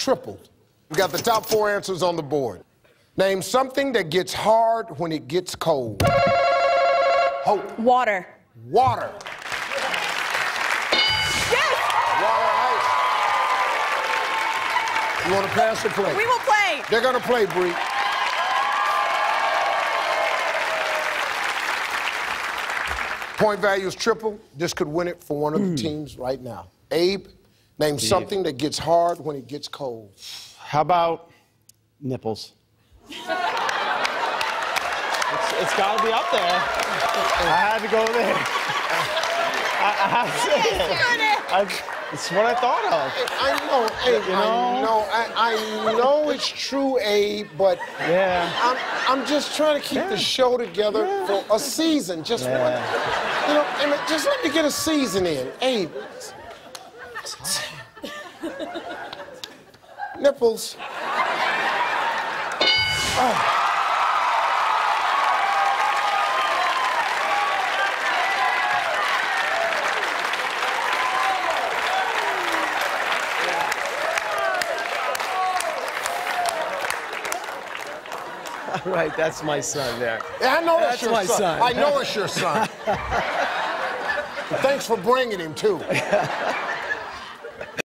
tripled. We got the top four answers on the board. Name something that gets hard when it gets cold. Hope. Water. Water. Yes! Water ice. You want to pass or play? We will play. They're going to play, Bree. Point value is triple. This could win it for one of the teams right now. Abe, name something that gets hard when it gets cold. How about nipples? It's got to be up there. I had to go there. I have to say it. It's what I thought of. I know, Abe. You know? I know it's true, Abe, but I'm just trying to keep the show together for a season. Just one. You know, and just let me get a season in, Abe. Nipples. Oh. All right, that's my son there. Yeah, I know that's your son. I know it's your son. Thanks for bringing him, too.